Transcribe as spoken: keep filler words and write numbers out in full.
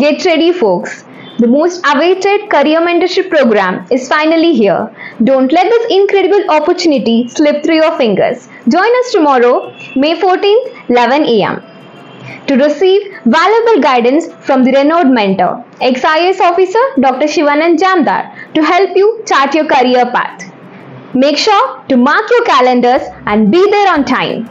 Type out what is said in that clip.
Get ready, folks. The most awaited career mentorship program is finally here. Don't let this incredible opportunity slip through your fingers. Join us tomorrow, May fourteenth, eleven A M to receive valuable guidance from the renowned mentor, ex I A S officer Doctor Shivanand Jamdar, to help you chart your career path. Make sure to mark your calendars and be there on time.